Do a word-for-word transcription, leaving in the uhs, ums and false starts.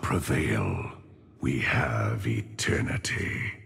prevail. We have eternity.